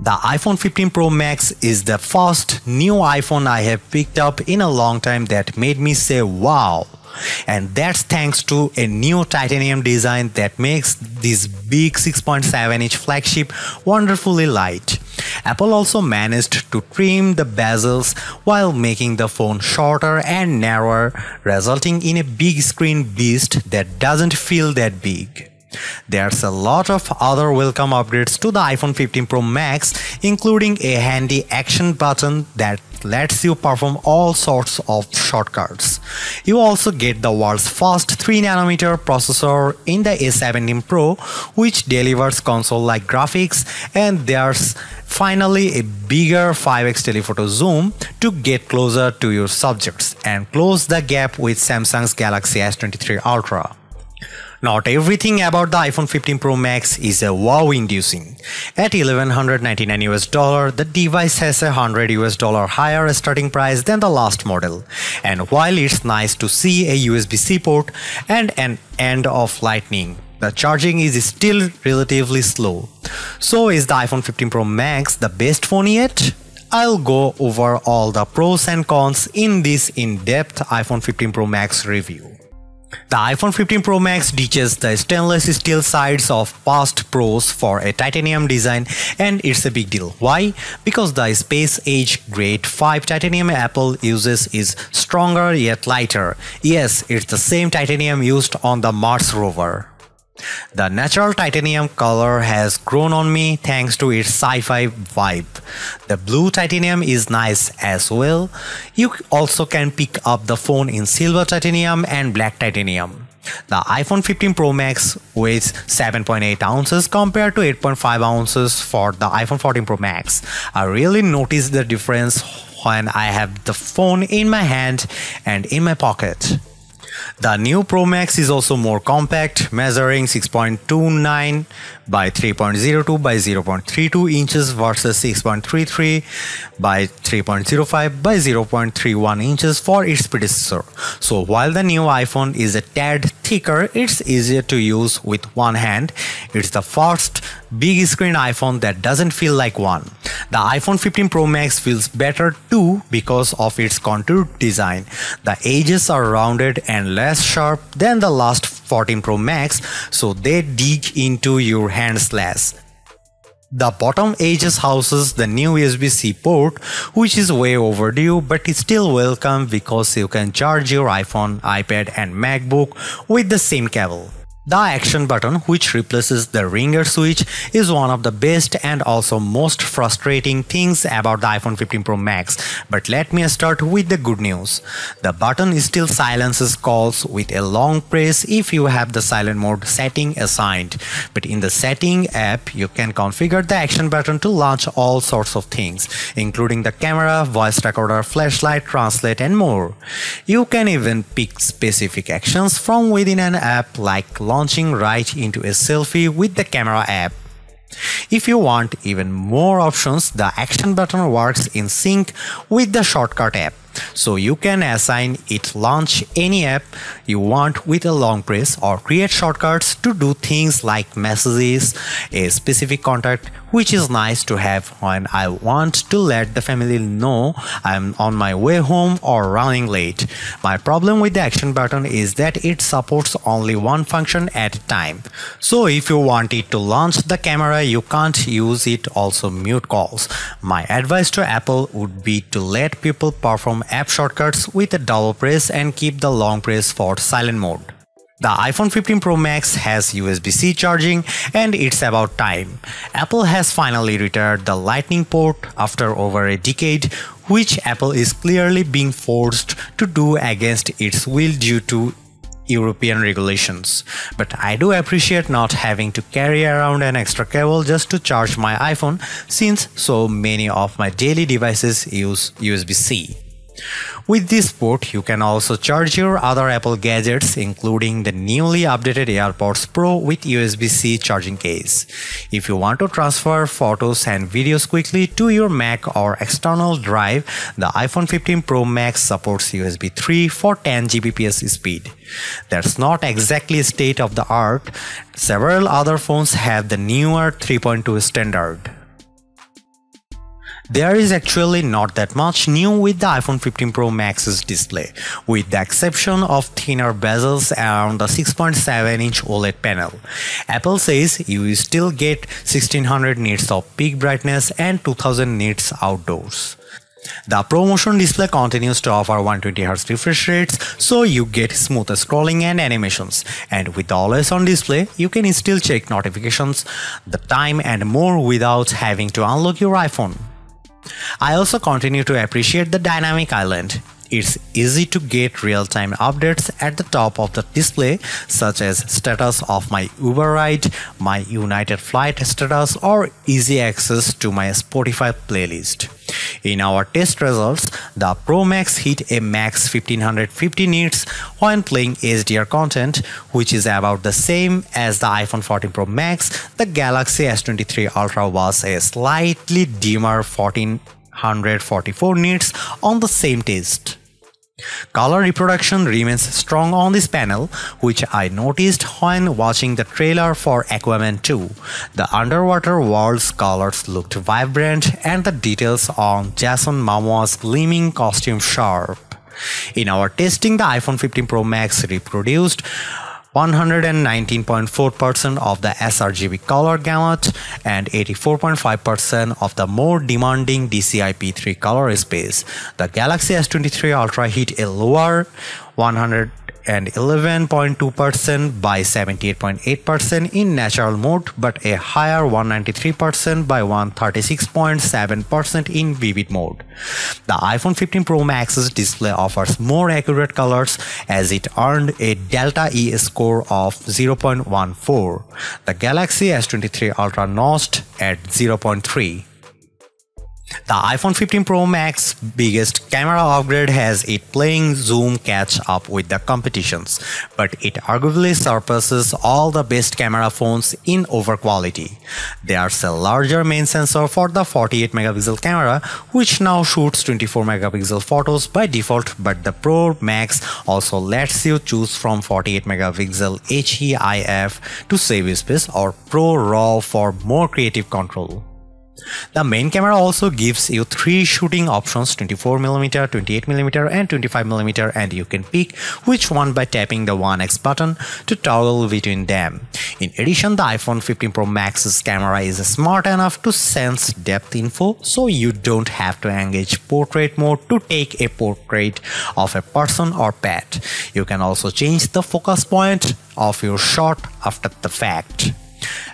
The iPhone 15 Pro Max is the first new iPhone I have picked up in a long time that made me say wow. And that's thanks to a new titanium design that makes this big 6.7-inch flagship wonderfully light. Apple also managed to trim the bezels while making the phone shorter and narrower, resulting in a big screen beast that doesn't feel that big. There's a lot of other welcome updates to the iPhone 15 Pro Max, including a handy action button that lets you perform all sorts of shortcuts. You also get the world's first 3nm processor in the A17 Pro, which delivers console-like graphics, and there's finally a bigger 5x telephoto zoom to get closer to your subjects and close the gap with Samsung's Galaxy S23 Ultra. Not everything about the iPhone 15 Pro Max is a wow-inducing. At $1,199 US, the device has a $100 US higher starting price than the last model. And while it's nice to see a USB-C port and an end of Lightning, the charging is still relatively slow. So is the iPhone 15 Pro Max the best phone yet? I'll go over all the pros and cons in this in-depth iPhone 15 Pro Max review. The iPhone 15 Pro Max ditches the stainless steel sides of past Pros for a titanium design, and it's a big deal. Why? Because the Space Age Grade 5 titanium Apple uses is stronger yet lighter. Yes, it's the same titanium used on the Mars rover. The natural titanium color has grown on me thanks to its sci-fi vibe. The blue titanium is nice as well. You also can pick up the phone in silver titanium and black titanium. The iPhone 15 Pro Max weighs 7.8 ounces compared to 8.5 ounces for the iPhone 14 Pro Max. I really noticed the difference when I have the phone in my hand and in my pocket. The new Pro Max is also more compact, measuring 6.29 by 3.02 by 0.32 inches versus 6.33 by 3.05 by 0.31 inches for its predecessor. So while the new iPhone is a tad thicker, it's easier to use with one hand. It's the first big screen iPhone that doesn't feel like one. The iPhone 15 Pro Max feels better too because of its contoured design. The edges are rounded and less sharp than the last 14 Pro Max, so they dig into your hands less. The bottom edges houses the new USB-C port, which is way overdue, but is still welcome because you can charge your iPhone, iPad and MacBook with the same cable. The action button, which replaces the ringer switch, is one of the best and also most frustrating things about the iPhone 15 Pro Max, but let me start with the good news. The button still silences calls with a long press if you have the silent mode setting assigned, but in the setting app you can configure the action button to launch all sorts of things, including the camera, voice recorder, flashlight, translate and more. You can even pick specific actions from within an app, like launching right into a selfie with the camera app. If you want even more options, the action button works in sync with the shortcut app, so you can assign it launch any app you want with a long press, or create shortcuts to do things like messages, a specific contact, which is nice to have when I want to let the family know I'm on my way home or running late. My problem with the action button is that it supports only one function at a time, so if you want it to launch the camera you can't use it, also mute calls. My advice to Apple would be to let people perform app shortcuts with a double press and keep the long press for silent mode. The iPhone 15 Pro Max has USB-C charging, and it's about time. Apple has finally retired the Lightning port after over a decade, which Apple is clearly being forced to do against its will due to European regulations. But I do appreciate not having to carry around an extra cable just to charge my iPhone, since so many of my daily devices use USB-C. With this port, you can also charge your other Apple gadgets, including the newly updated AirPods Pro with USB-C charging case. If you want to transfer photos and videos quickly to your Mac or external drive, the iPhone 15 Pro Max supports USB 3 for 10 Gbps speed. That's not exactly state of the art. Several other phones have the newer 3.2 standard. There is actually not that much new with the iPhone 15 Pro Max's display, with the exception of thinner bezels and the 6.7-inch OLED panel. Apple says you still get 1600 nits of peak brightness and 2000 nits outdoors. The ProMotion display continues to offer 120Hz refresh rates, so you get smoother scrolling and animations. And with the always-on display, you can still check notifications, the time and more without having to unlock your iPhone. I also continue to appreciate the Dynamic Island. It's easy to get real-time updates at the top of the display, such as status of my Uber ride, my United flight status, or easy access to my Spotify playlist. In our test results, the Pro Max hit a max 1550 nits when playing HDR content, which is about the same as the iPhone 14 Pro Max. The Galaxy S23 Ultra was a slightly dimmer 1444 nits on the same test. Color reproduction remains strong on this panel, which I noticed when watching the trailer for Aquaman 2. The underwater world's colors looked vibrant and the details on Jason Momoa's gleaming costume sharp. In our testing, the iPhone 15 Pro Max reproduced 119.4% of the sRGB color gamut and 84.5% of the more demanding DCI-P3 color space. The Galaxy S23 Ultra hit a lower 111.2% by 78.8% in natural mode, but a higher 193% by 136.7% in vivid mode. The iPhone 15 Pro Max's display offers more accurate colors as it earned a Delta E score of 0.14. The Galaxy S23 Ultra notched at 0.3. The iPhone 15 Pro Max's biggest camera upgrade has it playing zoom catch up with the competitions, but it arguably surpasses all the best camera phones in over quality. There's a larger main sensor for the 48-megapixel camera, which now shoots 24-megapixel photos by default, but the Pro Max also lets you choose from 48-megapixel HEIF to save space or Pro Raw for more creative control. The main camera also gives you 3 shooting options: 24mm, 28mm and 25mm, and you can pick which one by tapping the 1x button to toggle between them. In addition, the iPhone 15 Pro Max's camera is smart enough to sense depth info, so you don't have to engage portrait mode to take a portrait of a person or pet. You can also change the focus point of your shot after the fact.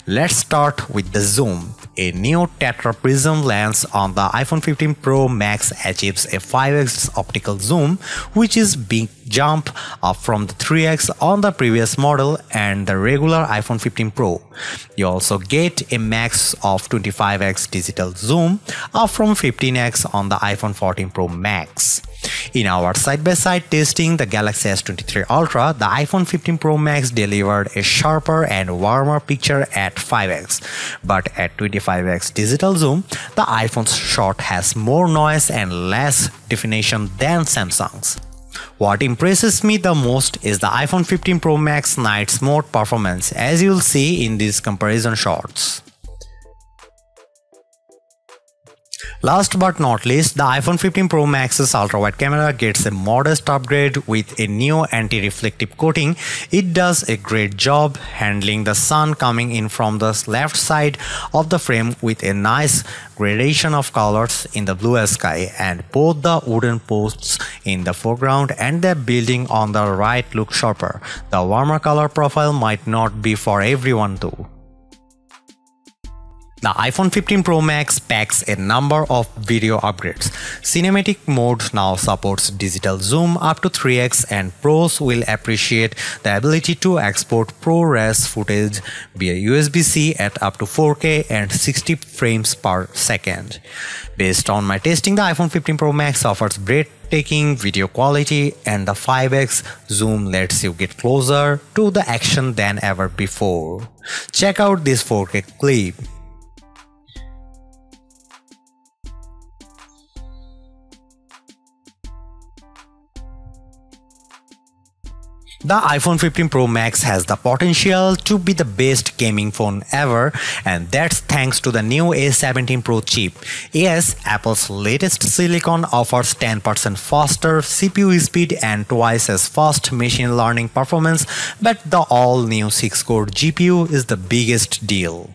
Let's start with the zoom. A new tetraprism lens on the iPhone 15 Pro Max achieves a 5x optical zoom, which is a big jump up from the 3x on the previous model and the regular iPhone 15 Pro. You also get a max of 25x digital zoom, up from 15x on the iPhone 14 Pro Max. In our side-by-side testing, the Galaxy S23 Ultra, the iPhone 15 Pro Max delivered a sharper and warmer picture at 5x, but at 25x digital zoom, the iPhone's shot has more noise and less definition than Samsung's. What impresses me the most is the iPhone 15 Pro Max night mode performance, as you'll see in these comparison shots. Last but not least, the iPhone 15 Pro Max's ultra-wide camera gets a modest upgrade with a new anti-reflective coating. It does a great job handling the sun coming in from the left side of the frame with a nice gradation of colors in the blue sky, and both the wooden posts in the foreground and the building on the right look sharper. The warmer color profile might not be for everyone though. The iPhone 15 Pro Max packs a number of video upgrades. Cinematic mode now supports digital zoom up to 3x, and pros will appreciate the ability to export ProRes footage via USB-C at up to 4K and 60 frames per second. Based on my testing, the iPhone 15 Pro Max offers breathtaking video quality, and the 5x zoom lets you get closer to the action than ever before. Check out this 4K clip. The iPhone 15 Pro Max has the potential to be the best gaming phone ever, and that's thanks to the new A17 Pro chip. Yes, Apple's latest silicon offers 10% faster CPU speed and twice as fast machine learning performance, but the all-new 6-core GPU is the biggest deal.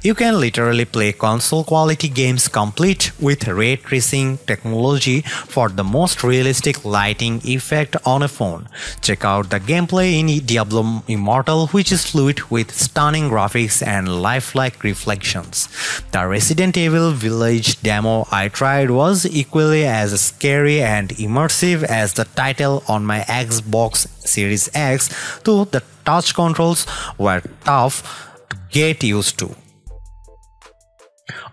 You can literally play console-quality games complete with ray tracing technology for the most realistic lighting effect on a phone. Check out the gameplay in Diablo Immortal, which is fluid with stunning graphics and lifelike reflections. The Resident Evil Village demo I tried was equally as scary and immersive as the title on my Xbox Series X, though the touch controls were tough to get used to.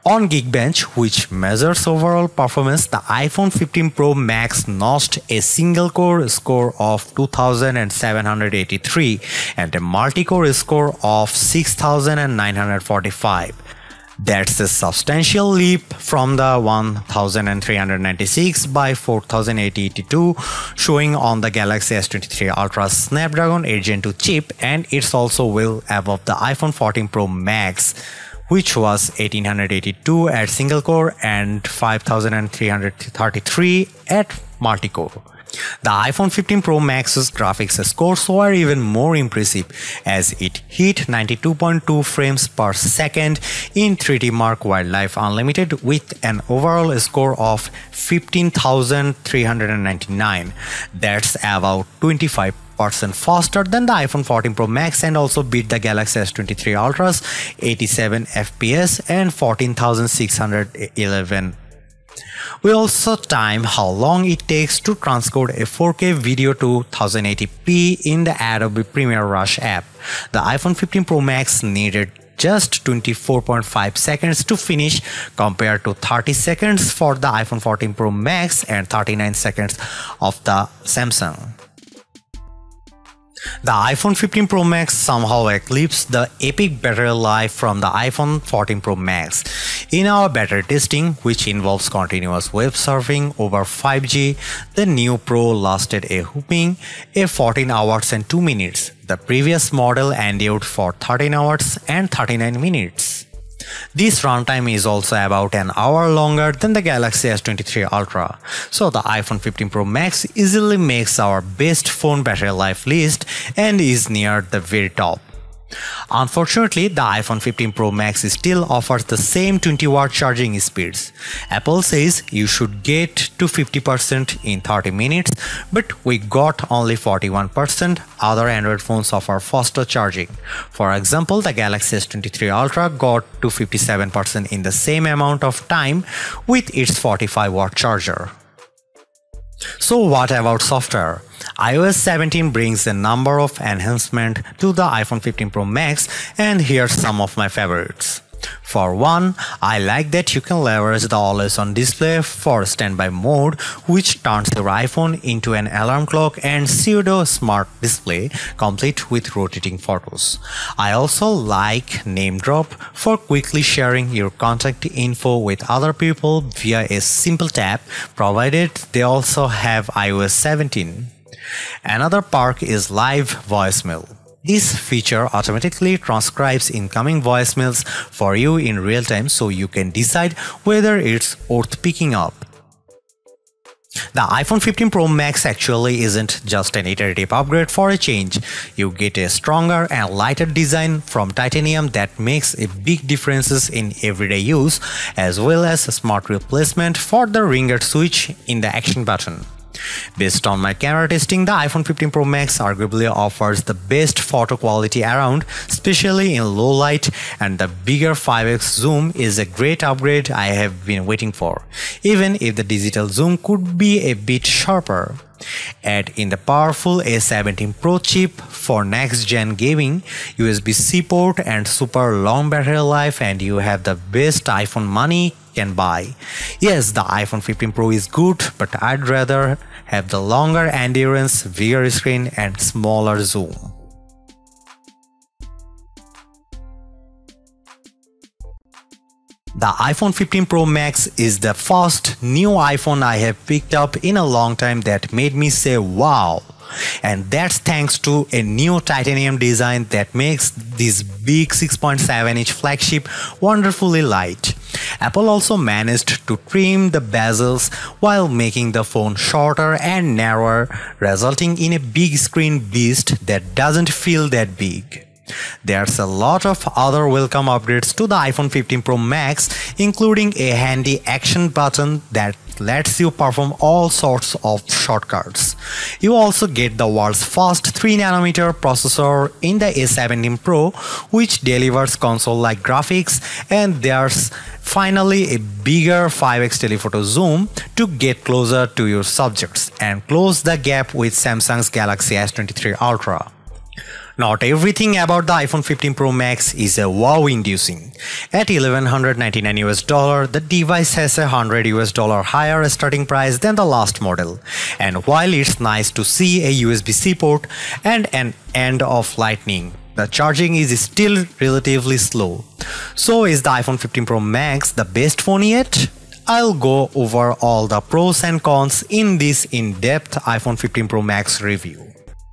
On Geekbench, which measures overall performance, the iPhone 15 Pro Max notched a single-core score of 2,783 and a multi-core score of 6,945. That's a substantial leap from the 1396 by 4082 showing on the Galaxy S23 Ultra Snapdragon 8 Gen 2 chip, and it's also well above the iPhone 14 Pro Max, which was 1882 at single core and 5333 at multi-core. The iPhone 15 Pro Max's graphics scores were even more impressive, as it hit 92.2 frames per second in 3D Mark Wildlife Unlimited with an overall score of 15,399. That's about 25% faster than the iPhone 14 Pro Max, and also beat the Galaxy S23 Ultra's 87 FPS and 14,611. We also time how long it takes to transcode a 4K video to 1080p in the Adobe Premiere Rush app. The iPhone 15 Pro Max needed just 24.5 seconds to finish, compared to 30 seconds for the iPhone 14 Pro Max and 39 seconds of the Samsung. The iPhone 15 Pro Max somehow eclipsed the epic battery life from the iPhone 14 Pro Max. In our battery testing, which involves continuous web surfing over 5G, the new Pro lasted a whopping 14 hours and 2 minutes. The previous model endured for 13 hours and 39 minutes. This runtime is also about an hour longer than the Galaxy S23 Ultra, so the iPhone 15 Pro Max easily makes our best phone battery life list and is near the very top. Unfortunately, the iPhone 15 Pro Max still offers the same 20-watt charging speeds. Apple says you should get to 50% in 30 minutes, but we got only 41%. Other Android phones offer faster charging. For example, the Galaxy S23 Ultra got to 57% in the same amount of time with its 45-watt charger. So what about software? iOS 17 brings a number of enhancements to the iPhone 15 Pro Max, and here's some of my favorites. For one, I like that you can leverage the always-on display for standby mode, which turns your iPhone into an alarm clock and pseudo-smart display, complete with rotating photos. I also like name drop for quickly sharing your contact info with other people via a simple tap, provided they also have iOS 17. Another perk is live voicemail. This feature automatically transcribes incoming voicemails for you in real time, so you can decide whether it's worth picking up. The iPhone 15 Pro Max actually isn't just an iterative upgrade for a change. You get a stronger and lighter design from titanium that makes a big difference in everyday use, as well as a smart replacement for the ringer switch in the action button. Based on my camera testing, the iPhone 15 Pro Max arguably offers the best photo quality around, especially in low light, and the bigger 5x zoom is a great upgrade I have been waiting for, even if the digital zoom could be a bit sharper. Add in the powerful A17 Pro chip for next-gen gaming, USB-C port and super long battery life, and you have the best iPhone money can buy. Yes, the iPhone 15 Pro is good, but I'd rather have the longer endurance, bigger screen and smaller zoom. The iPhone 15 Pro Max is the first new iPhone I have picked up in a long time that made me say wow. And that's thanks to a new titanium design that makes this big 6.7-inch flagship wonderfully light. Apple also managed to trim the bezels while making the phone shorter and narrower, resulting in a big screen beast that doesn't feel that big. There's a lot of other welcome upgrades to the iPhone 15 Pro Max, including a handy action button that lets you perform all sorts of shortcuts. You also get the world's first 3nm processor in the A17 Pro, which delivers console-like graphics, and there's finally a bigger 5x telephoto zoom to get closer to your subjects and close the gap with Samsung's Galaxy S23 Ultra. Not everything about the iPhone 15 Pro Max is a wow-inducing. At $1,199 US, the device has $100 US higher starting price than the last model. And while it's nice to see a USB-C port and an end of Lightning, the charging is still relatively slow. So is the iPhone 15 Pro Max the best phone yet? I'll go over all the pros and cons in this in-depth iPhone 15 Pro Max review.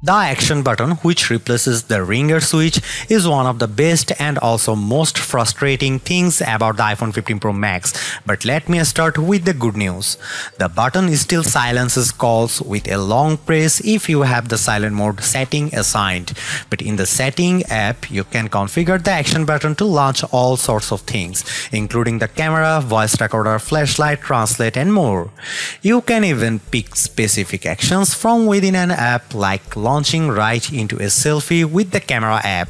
The action button, which replaces the ringer switch, is one of the best and also most frustrating things about the iPhone 15 Pro Max, but let me start with the good news. The button still silences calls with a long press if you have the silent mode setting assigned, but in the setting app you can configure the action button to launch all sorts of things, including the camera, voice recorder, flashlight, translate and more. You can even pick specific actions from within an app, like launching right into a selfie with the camera app.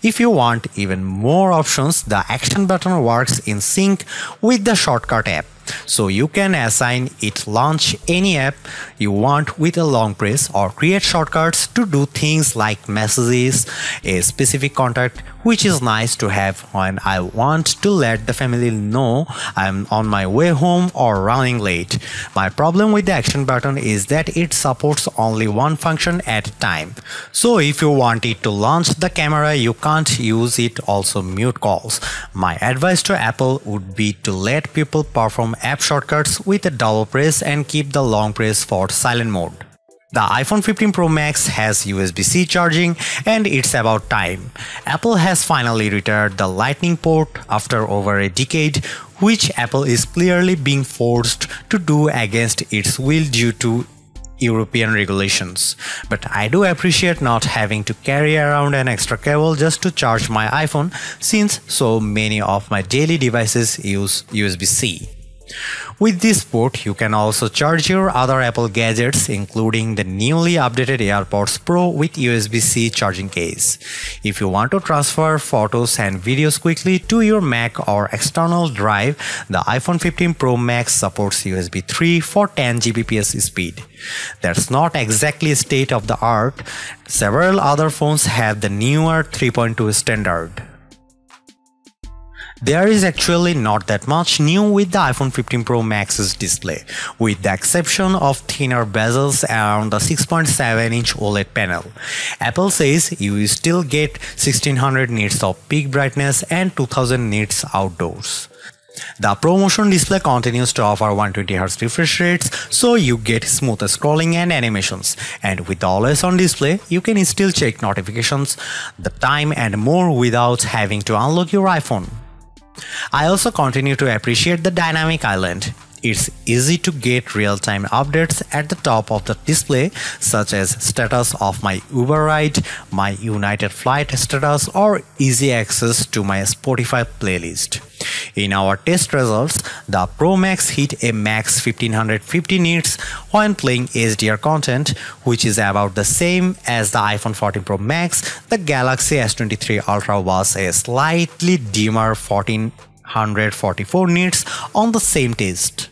If you want even more options, the action button works in sync with the shortcut app, so you can assign it launch any app you want with a long press, or create shortcuts to do things like messages, a specific contact, which is nice to have when I want to let the family know I'm on my way home or running late. My problem with the action button is that it supports only one function at a time. So if you want it to launch the camera, you can't use it, also mute calls. My advice to Apple would be to let people perform app shortcuts with a double press and keep the long press for silent mode. The iPhone 15 Pro Max has USB-C charging, and it's about time. Apple has finally retired the Lightning port after over a decade, which Apple is clearly being forced to do against its will due to European regulations. But I do appreciate not having to carry around an extra cable just to charge my iPhone, since so many of my daily devices use USB-C. With this port, you can also charge your other Apple gadgets, including the newly updated AirPods Pro with USB-C charging case. If you want to transfer photos and videos quickly to your Mac or external drive, the iPhone 15 Pro Max supports USB 3 for 10 Gbps speed. That's not exactly state of the art. Several other phones have the newer 3.2 standard. There is actually not that much new with the iPhone 15 Pro Max's display, with the exception of thinner bezels around the 6.7-inch OLED panel. Apple says you still get 1600 nits of peak brightness and 2000 nits outdoors. The ProMotion display continues to offer 120Hz refresh rates, so you get smoother scrolling and animations. And with the always-on display, you can still check notifications, the time and more without having to unlock your iPhone. I also continue to appreciate the Dynamic Island. It's easy to get real-time updates at the top of the display, such as status of my Uber ride, my United flight status, or easy access to my Spotify playlist. In our test results, the Pro Max hit a max 1550 nits when playing HDR content, which is about the same as the iPhone 14 Pro Max. The Galaxy S23 Ultra was a slightly dimmer 1444 nits on the same test.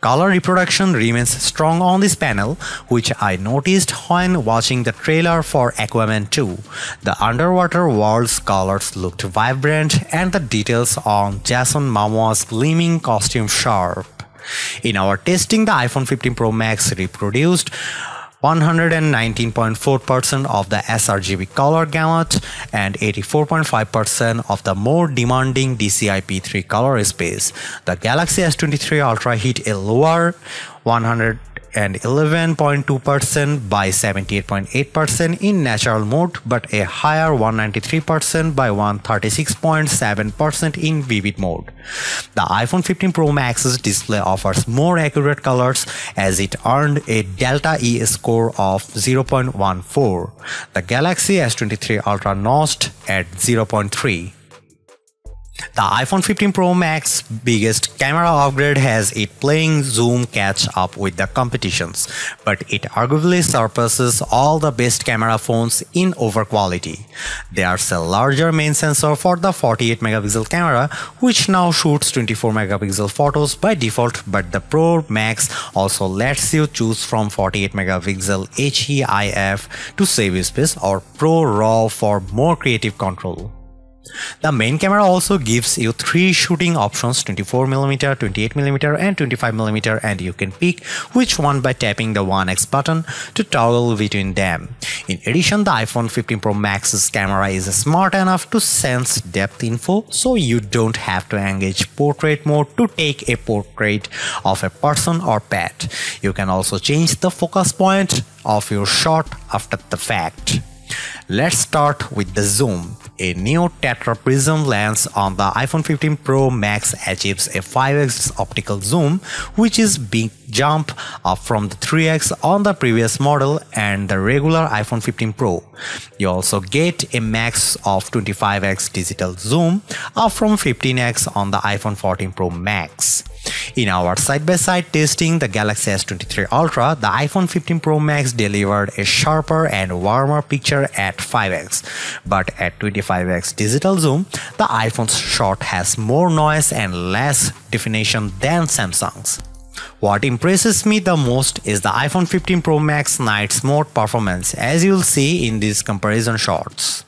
Color reproduction remains strong on this panel, which I noticed when watching the trailer for Aquaman 2. The underwater world's colors looked vibrant, and the details on Jason Momoa's gleaming costume sharp. In our testing, the iPhone 15 Pro Max reproduced 119.4% of the sRGB color gamut and 84.5% of the more demanding DCI-P3 color space. The Galaxy S23 Ultra hit a lower 100 and 11.2% by 78.8% in natural mode, but a higher 193% by 136.7% in vivid mode. The iPhone 15 Pro Max's display offers more accurate colors as it earned a Delta E score of 0.14. The Galaxy S23 Ultra notched at 0.3. The iPhone 15 Pro Max's biggest camera upgrade has it playing zoom catch up with the competitions, but it arguably surpasses all the best camera phones in over quality. There's a larger main sensor for the 48-megapixel camera, which now shoots 24-megapixel photos by default, but the Pro Max also lets you choose from 48-megapixel HEIF to save space or Pro Raw for more creative control. The main camera also gives you 3 shooting options: 24mm, 28mm and 25mm, and you can pick which one by tapping the 1x button to toggle between them. In addition, the iPhone 15 Pro Max's camera is smart enough to sense depth info, so you don't have to engage portrait mode to take a portrait of a person or pet. You can also change the focus point of your shot after the fact. Let's start with the zoom. A new tetraprism lens on the iPhone 15 Pro Max achieves a 5x optical zoom, which is a big jump up from the 3x on the previous model and the regular iPhone 15 Pro. You also get a max of 25x digital zoom, up from 15x on the iPhone 14 Pro Max. In our side-by-side testing the Galaxy S23 Ultra, the iPhone 15 Pro Max delivered a sharper and warmer picture at 5x, but at 25x digital zoom, the iPhone's shot has more noise and less definition than Samsung's. What impresses me the most is the iPhone 15 Pro Max night mode performance, as you'll see in these comparison shots.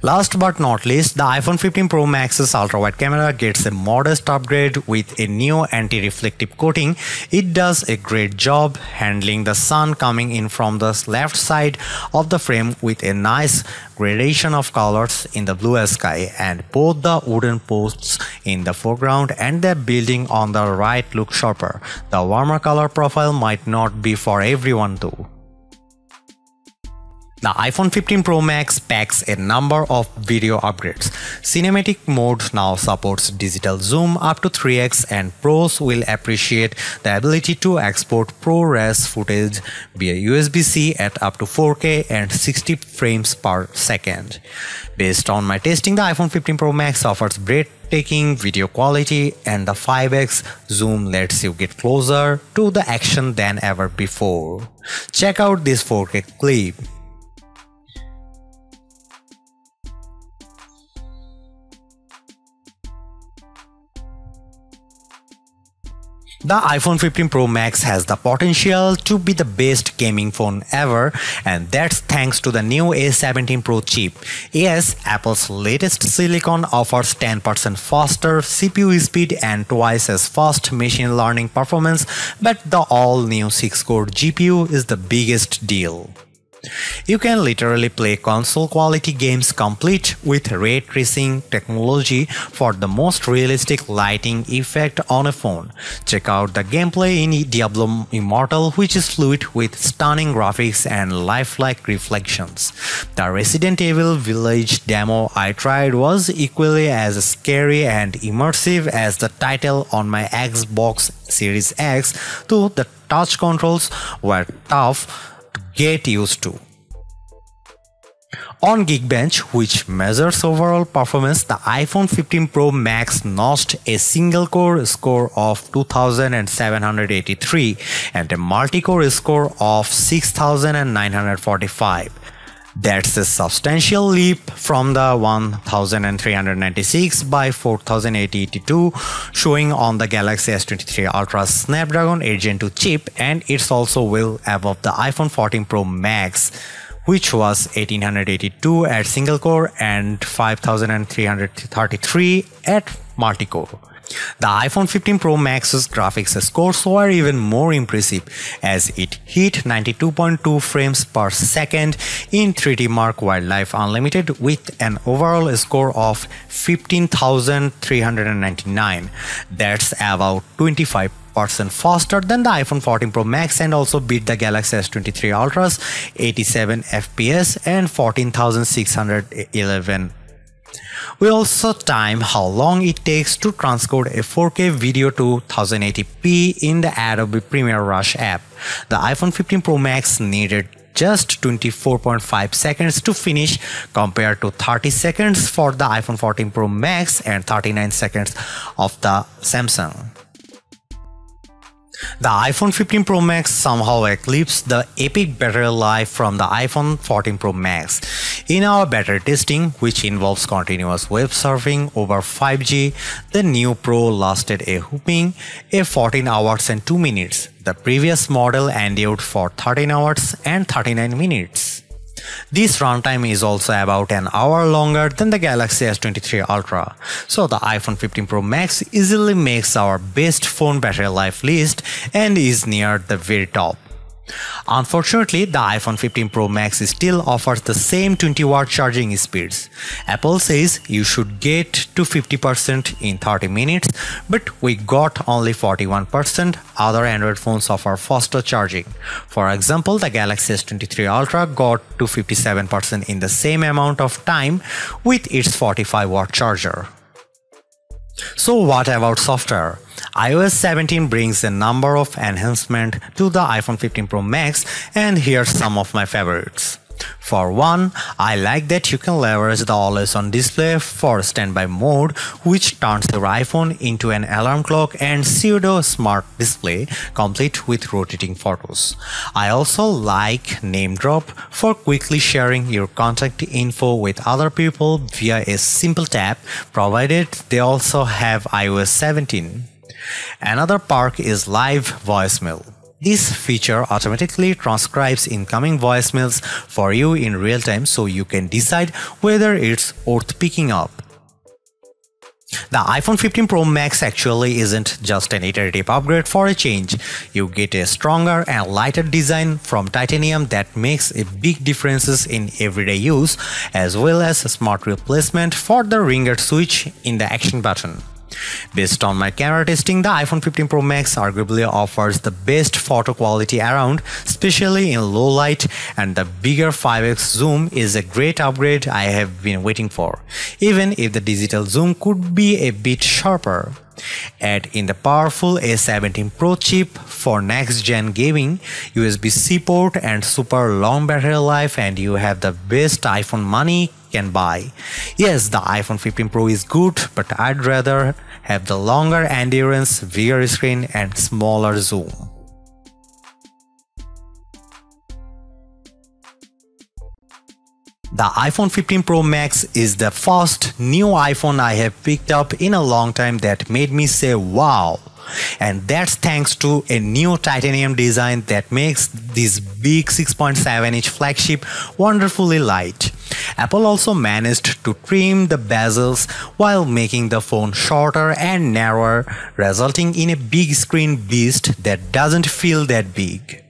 Last but not least, the iPhone 15 Pro Max's ultra-wide camera gets a modest upgrade with a new anti-reflective coating. It does a great job handling the sun coming in from the left side of the frame with a nice gradation of colors in the blue sky, and both the wooden posts in the foreground and the building on the right look sharper. The warmer color profile might not be for everyone though. The iPhone 15 Pro Max packs a number of video upgrades. Cinematic mode now supports digital zoom up to 3x, and pros will appreciate the ability to export ProRes footage via USB-C at up to 4K and 60 frames per second. Based on my testing, the iPhone 15 Pro Max offers breathtaking video quality, and the 5x zoom lets you get closer to the action than ever before. Check out this 4K clip. The iPhone 15 Pro Max has the potential to be the best gaming phone ever, and that's thanks to the new A17 Pro chip. Yes, Apple's latest silicon offers 10% faster CPU speed and twice as fast machine learning performance, but the all-new 6-core GPU is the biggest deal. You can literally play console-quality games complete with ray tracing technology for the most realistic lighting effect on a phone. Check out the gameplay in Diablo Immortal, which is fluid with stunning graphics and lifelike reflections. The Resident Evil Village demo I tried was equally as scary and immersive as the title on my Xbox Series X, though the touch controls were tough to get used to. On Geekbench, which measures overall performance, the iPhone 15 Pro Max notched a single-core score of 2,783 and a multi-core score of 6,945. That's a substantial leap from the 1,396 by 4,082 showing on the Galaxy S23 Ultra Snapdragon 8 Gen 2 chip, and it's also well above the iPhone 14 Pro Max, which was 1,882 at single core and 5,333 at multi-core. The iPhone 15 Pro Max's graphics scores were even more impressive, as it hit 92.2 frames per second in 3D Mark Wildlife Unlimited with an overall score of 15,399. That's about 25 5% faster than the iPhone 14 Pro Max and also beat the Galaxy S23 Ultra's 87 FPS and 14,611. We also time how long it takes to transcode a 4K video to 1080p in the Adobe Premiere Rush app. The iPhone 15 Pro Max needed just 24.5 seconds to finish compared to 30 seconds for the iPhone 14 Pro Max and 39 seconds of the Samsung. The iPhone 15 Pro Max somehow eclipsed the epic battery life from the iPhone 14 Pro Max. In our battery testing, which involves continuous web surfing over 5G, the new Pro lasted a whopping 14 hours and 2 minutes. The previous model endured for 13 hours and 39 minutes. This runtime is also about an hour longer than the Galaxy S23 Ultra. So the iPhone 15 Pro Max easily makes our best phone battery life list and is near the very top. Unfortunately, the iPhone 15 Pro Max still offers the same 20-watt charging speeds. Apple says you should get to 50% in 30 minutes, but we got only 41%. Other Android phones offer faster charging. For example, the Galaxy S23 Ultra got to 57% in the same amount of time with its 45-watt charger. So what about software? iOS 17 brings a number of enhancements to the iPhone 15 Pro Max, and here's some of my favorites. For one, I like that you can leverage the always-on display for standby mode, which turns your iPhone into an alarm clock and pseudo-smart display, complete with rotating photos. I also like Name Drop for quickly sharing your contact info with other people via a simple tap, provided they also have iOS 17. Another perk is live voicemail. This feature automatically transcribes incoming voicemails for you in real time, so you can decide whether it's worth picking up. The iPhone 15 Pro Max actually isn't just an iterative upgrade for a change. You get a stronger and lighter design from titanium that makes a big difference in everyday use, as well as a smart replacement for the ringer switch in the action button. Based on my camera testing, the iPhone 15 Pro Max arguably offers the best photo quality around, especially in low light, and the bigger 5x zoom is a great upgrade I have been waiting for, even if the digital zoom could be a bit sharper. Add in the powerful A17 Pro chip for next-gen gaming, USB-C port and super long battery life, and you have the best iPhone money can buy. Yes, the iPhone 15 Pro is good, but I'd rather have the longer endurance, bigger screen and smaller zoom. The iPhone 15 Pro Max is the first new iPhone I have picked up in a long time that made me say wow, and that's thanks to a new titanium design that makes this big 6.7-inch flagship wonderfully light. Apple also managed to trim the bezels while making the phone shorter and narrower, resulting in a big screen beast that doesn't feel that big.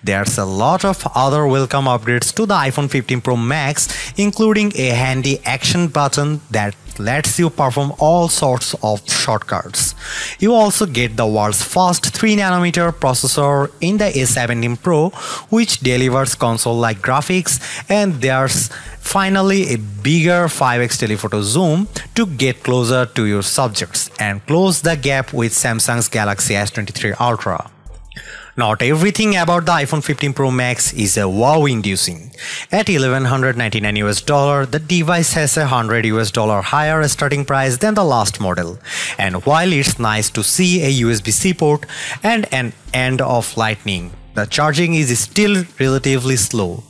There's a lot of other welcome upgrades to the iPhone 15 Pro Max, including a handy action button that lets you perform all sorts of shortcuts. You also get the world's first 3nm processor in the A17 Pro, which delivers console-like graphics, and there's finally a bigger 5x telephoto zoom to get closer to your subjects and close the gap with Samsung's Galaxy S23 Ultra. Not everything about the iPhone 15 Pro Max is a wow-inducing. At $1,199 US, the device has $100 US higher starting price than the last model. And while it's nice to see a USB-C port and an end of Lightning, the charging is still relatively slow.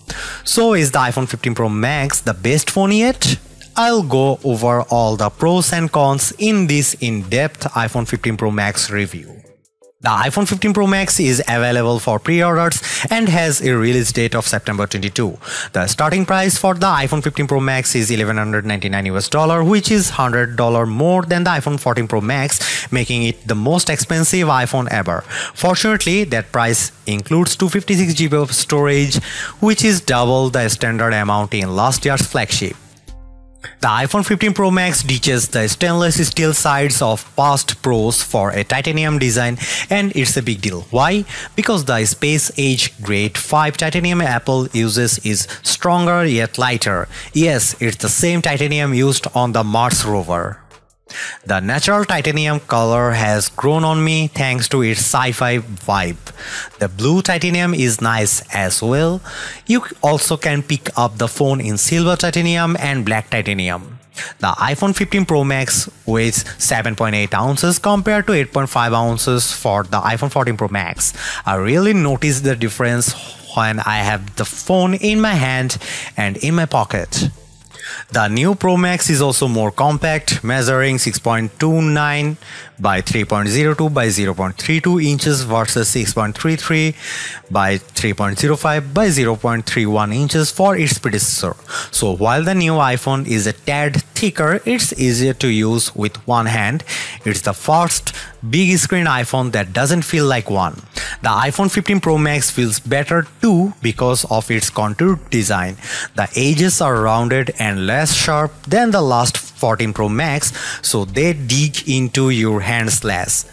So is the iPhone 15 Pro Max the best phone yet? I'll go over all the pros and cons in this in-depth iPhone 15 Pro Max review. The iPhone 15 Pro Max is available for pre-orders and has a release date of September 22. The starting price for the iPhone 15 Pro Max is $1,199 US, which is $100 more than the iPhone 14 Pro Max, making it the most expensive iPhone ever. Fortunately, that price includes 256GB of storage, which is double the standard amount in last year's flagship. The iPhone 15 Pro Max ditches the stainless steel sides of past Pros for a titanium design, and it's a big deal. Why? Because the Space Age Grade 5 titanium Apple uses is stronger yet lighter. Yes, it's the same titanium used on the Mars rover. The natural titanium color has grown on me thanks to its sci-fi vibe. The blue titanium is nice as well. You also can pick up the phone in silver titanium and black titanium. The iPhone 15 Pro Max weighs 7.8 ounces compared to 8.5 ounces for the iPhone 14 Pro Max. I really noticed the difference when I have the phone in my hand and in my pocket. The new Pro Max is also more compact, measuring 6.29 by 3.02 by 0.32 inches versus 6.33 by 3.05 by 0.31 inches for its predecessor. So while the new iPhone is a tad thicker, it's easier to use with one hand. It's the first big screen iPhone that doesn't feel like one. The iPhone 15 Pro Max feels better too because of its contoured design. The edges are rounded and less sharp than the last 14 Pro Max, so they dig into your hands less.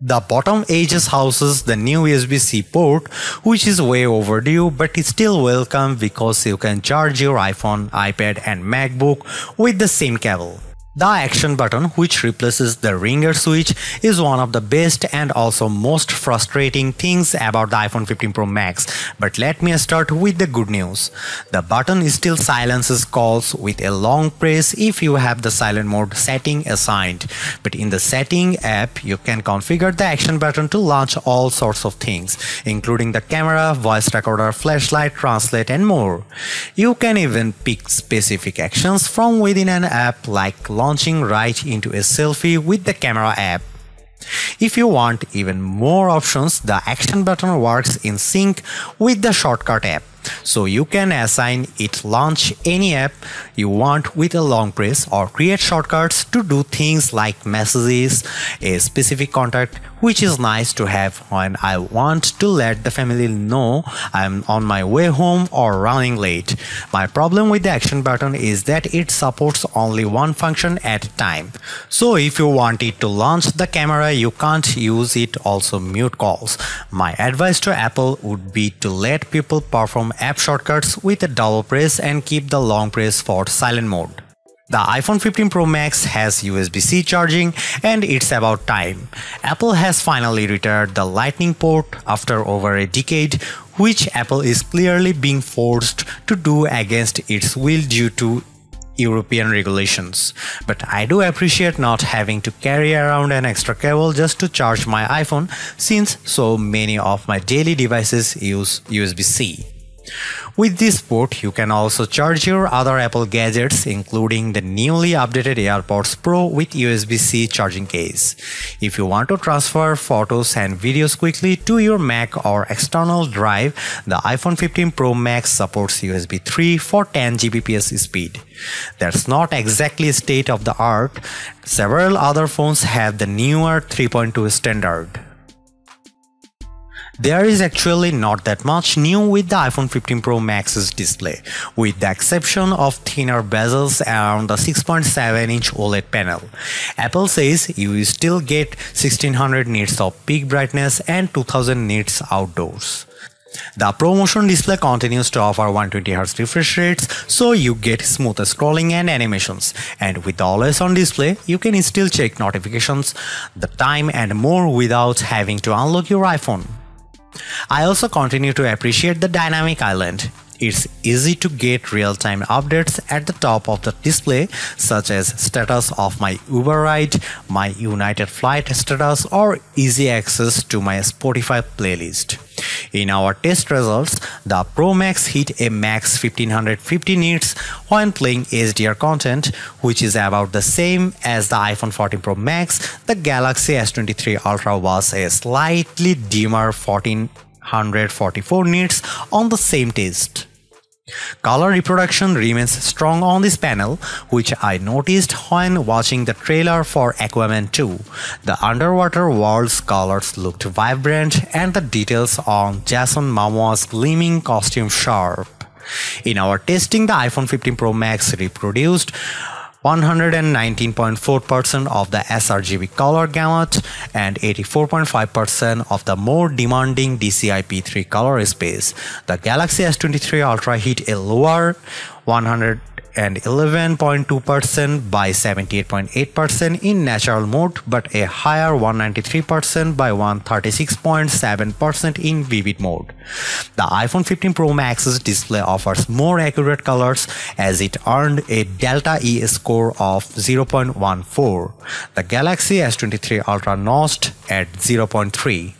The bottom edges houses the new USB-C port, which is way overdue, but it's still welcome because you can charge your iPhone, iPad and MacBook with the same cable. The action button, which replaces the ringer switch, is one of the best and also most frustrating things about the iPhone 15 Pro Max. But let me start with the good news. The button still silences calls with a long press if you have the silent mode setting assigned. But in the setting app, you can configure the action button to launch all sorts of things, including the camera, voice recorder, flashlight, translate and more. You can even pick specific actions from within an app, like launching right into a selfie with the camera app. If you want even more options, the action button works in sync with the shortcut app, so you can assign it launch any app you want with a long press, or create shortcuts to do things like messages, a specific contact, which is nice to have when I want to let the family know I'm on my way home or running late. My problem with the action button is that it supports only one function at a time, so if you want it to launch the camera, you can't use it. Also mute calls. My advice to Apple would be to let people perform app shortcuts with a double press and keep the long press for silent mode. The iPhone 15 Pro Max has USB-C charging, and it's about time. Apple has finally retired the Lightning port after over a decade, which Apple is clearly being forced to do against its will due to European regulations. But I do appreciate not having to carry around an extra cable just to charge my iPhone, since so many of my daily devices use USB-C. With this port, you can also charge your other Apple gadgets, including the newly updated AirPods Pro with USB-C charging case. If you want to transfer photos and videos quickly to your Mac or external drive, the iPhone 15 Pro Max supports USB 3 for 10 Gbps speed. That's not exactly state of the art. Several other phones have the newer 3.2 standard. There is actually not that much new with the iPhone 15 Pro Max's display, with the exception of thinner bezels around the 6.7-inch OLED panel. Apple says you still get 1600 nits of peak brightness and 2000 nits outdoors. The ProMotion display continues to offer 120Hz refresh rates, so you get smoother scrolling and animations. And with the always-on display, you can still check notifications, the time and more without having to unlock your iPhone. I also continue to appreciate the Dynamic Island. It's easy to get real-time updates at the top of the display, such as status of my Uber ride, my United flight status, or easy access to my Spotify playlist. In our test results, the Pro Max hit a max 1550 nits when playing HDR content, which is about the same as the iPhone 14 Pro Max. The Galaxy S23 Ultra was a slightly dimmer 1444 nits on the same test. Color reproduction remains strong on this panel, which I noticed when watching the trailer for Aquaman 2. The underwater world's colors looked vibrant, and the details on Jason Momoa's gleaming costume sharp. In our testing, the iPhone 15 Pro Max reproduced 119.4% of the sRGB color gamut and 84.5% of the more demanding DCI-P3 color space. The Galaxy S23 Ultra hit a lower 111.2% by 78.8% in natural mode, but a higher 193% by 136.7% in vivid mode. The iPhone 15 Pro Max's display offers more accurate colors as it earned a Delta E score of 0.14. The Galaxy S23 Ultra notched at 0.3.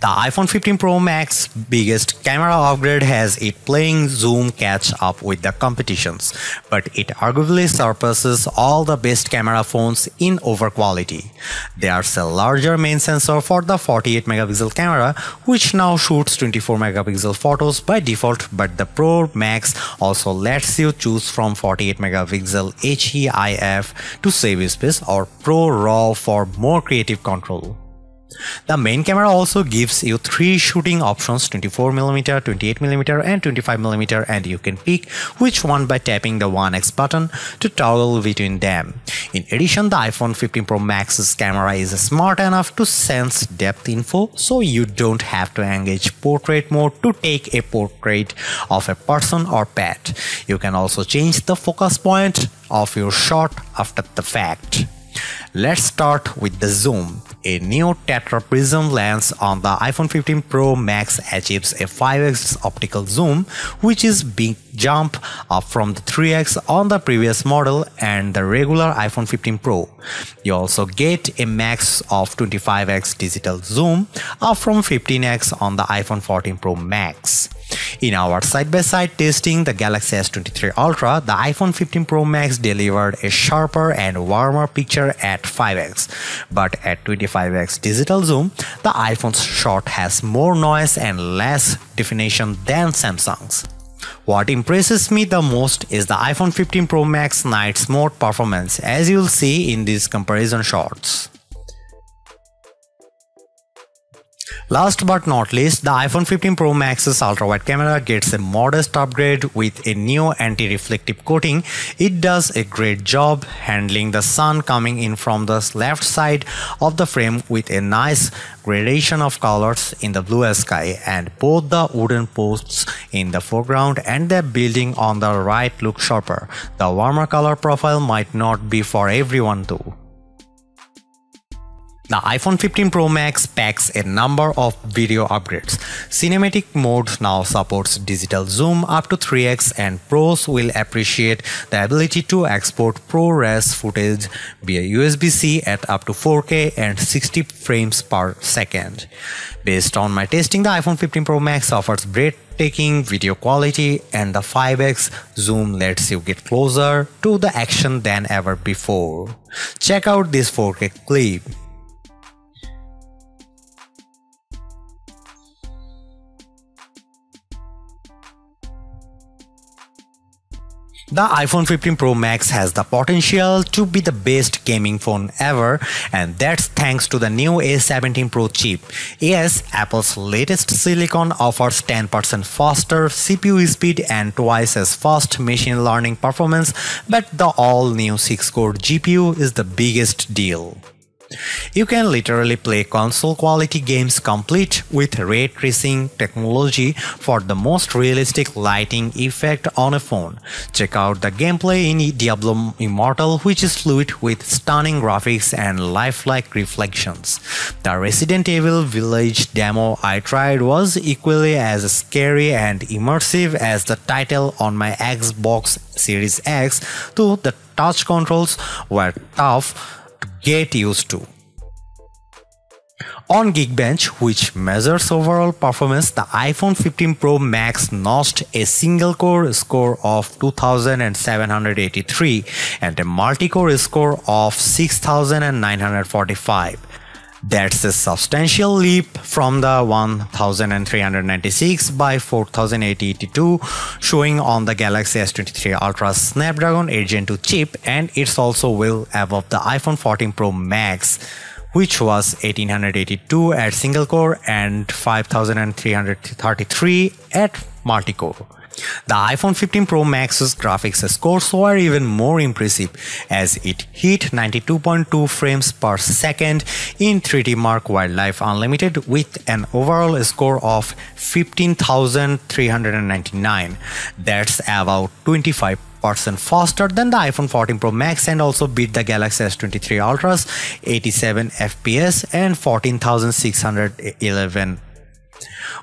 The iPhone 15 Pro Max's biggest camera upgrade has it playing zoom catch up with the competitions, but it arguably surpasses all the best camera phones in over quality. There's a larger main sensor for the 48-megapixel camera, which now shoots 24-megapixel photos by default, but the Pro Max also lets you choose from 48-megapixel HEIF to save space or Pro Raw for more creative control. The main camera also gives you three shooting options: 24mm, 28mm and 25mm, and you can pick which one by tapping the 1x button to toggle between them. In addition, the iPhone 15 Pro Max's camera is smart enough to sense depth info, so you don't have to engage portrait mode to take a portrait of a person or pet. You can also change the focus point of your shot after the fact. Let's start with the zoom. A new tetraprism lens on the iPhone 15 Pro Max achieves a 5x optical zoom, which is a big jump up from the 3x on the previous model and the regular iPhone 15 Pro. You also get a max of 25x digital zoom, up from 15x on the iPhone 14 Pro Max. In our side-by-side testing the Galaxy S23 Ultra, the iPhone 15 Pro Max delivered a sharper and warmer picture at 5x, but at 25x digital zoom, the iPhone's shot has more noise and less definition than Samsung's. What impresses me the most is the iPhone 15 Pro Max night mode performance, as you'll see in these comparison shots. Last but not least, the iPhone 15 Pro Max's ultra-wide camera gets a modest upgrade with a new anti-reflective coating. It does a great job handling the sun coming in from the left side of the frame with a nice gradation of colors in the blue sky, and both the wooden posts in the foreground and the building on the right look sharper. The warmer color profile might not be for everyone though. The iPhone 15 Pro Max packs a number of video upgrades. Cinematic mode now supports digital zoom up to 3x, and pros will appreciate the ability to export ProRes footage via USB-C at up to 4K and 60 frames per second. Based on my testing, the iPhone 15 Pro Max offers breathtaking video quality, and the 5x zoom lets you get closer to the action than ever before. Check out this 4K clip. The iPhone 15 Pro Max has the potential to be the best gaming phone ever, and that's thanks to the new A17 Pro chip. Yes, Apple's latest silicon offers 10% faster CPU speed and twice as fast machine learning performance, but the all-new 6-core GPU is the biggest deal. You can literally play console-quality games complete with ray tracing technology for the most realistic lighting effect on a phone. Check out the gameplay in Diablo Immortal, which is fluid with stunning graphics and lifelike reflections. The Resident Evil Village demo I tried was equally as scary and immersive as the title on my Xbox Series X, though the touch controls were tough to get used to. On Geekbench, which measures overall performance, the iPhone 15 Pro Max notched a single-core score of 2783 and a multi-core score of 6945. That's a substantial leap from the 1396 by 4082 showing on the Galaxy S23 Ultra Snapdragon 8 Gen 2 chip, and it's also well above the iPhone 14 Pro Max, which was 1882 at single core and 5333 at multi-core. The iPhone 15 Pro Max's graphics scores were even more impressive as it hit 92.2 frames per second in 3D Mark Wildlife Unlimited with an overall score of 15,399. That's about 25% faster than the iPhone 14 Pro Max and also beat the Galaxy S23 Ultra's 87 FPS and 14,611.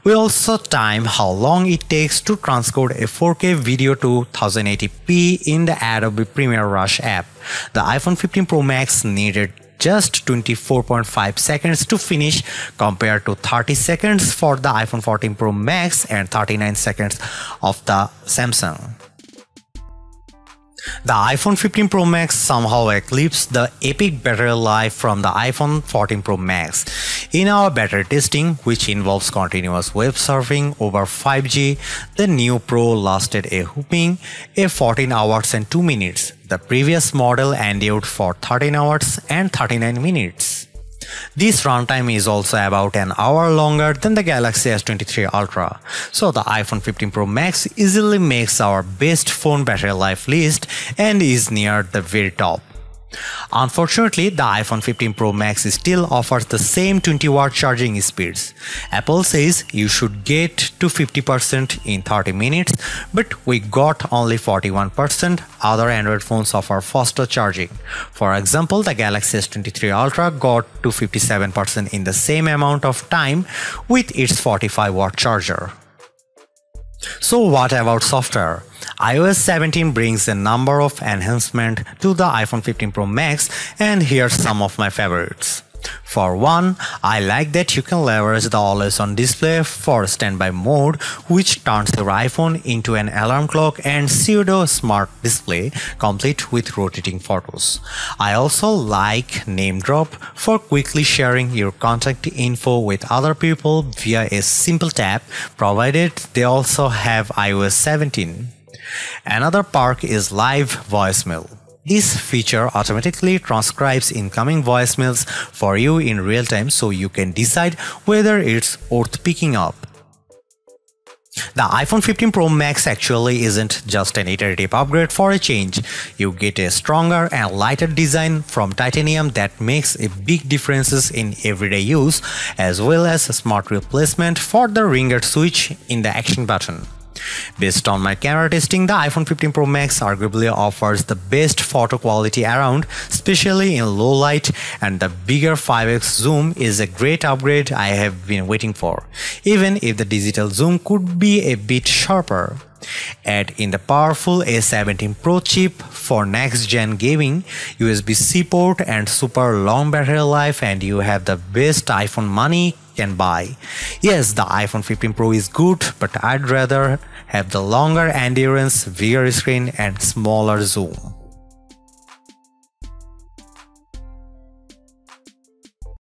We also time how long it takes to transcode a 4K video to 1080p in the Adobe Premiere Rush app. The iPhone 15 Pro Max needed just 24.5 seconds to finish compared to 30 seconds for the iPhone 14 Pro Max and 39 seconds of the Samsung. The iPhone 15 Pro Max somehow eclipsed the epic battery life from the iPhone 14 Pro Max. In our battery testing, which involves continuous web surfing over 5G, the new Pro lasted a whopping 14 hours and 2 minutes. The previous model endured for 13 hours and 39 minutes. This runtime is also about an hour longer than the Galaxy S23 Ultra, so the iPhone 15 Pro Max easily makes our best phone battery life list and is near the very top. Unfortunately, the iPhone 15 Pro Max still offers the same 20-watt charging speeds. Apple says you should get to 50% in 30 minutes, but we got only 41%. Other Android phones offer faster charging. For example, the Galaxy S23 Ultra got to 57% in the same amount of time with its 45-watt charger. So what about software? iOS 17 brings a number of enhancements to the iPhone 15 Pro Max, and here's some of my favorites. For one, I like that you can leverage the always-on display for standby mode, which turns your iPhone into an alarm clock and pseudo-smart display, complete with rotating photos. I also like Name Drop for quickly sharing your contact info with other people via a simple tap, provided they also have iOS 17. Another perk is live voicemail. This feature automatically transcribes incoming voicemails for you in real time, so you can decide whether it's worth picking up. The iPhone 15 Pro Max actually isn't just an iterative upgrade for a change. You get a stronger and lighter design from titanium that makes a big difference in everyday use, as well as a smart replacement for the ringer switch in the action button. Based on my camera testing, the iPhone 15 Pro Max arguably offers the best photo quality around, especially in low light, and the bigger 5x zoom is a great upgrade I have been waiting for, even if the digital zoom could be a bit sharper. Add in the powerful A17 Pro chip for next-gen gaming, USB-C port and super long battery life, and you have the best iPhone money can buy. Yes, the iPhone 15 Pro is good, but I'd rather have the longer endurance, bigger screen and smaller zoom.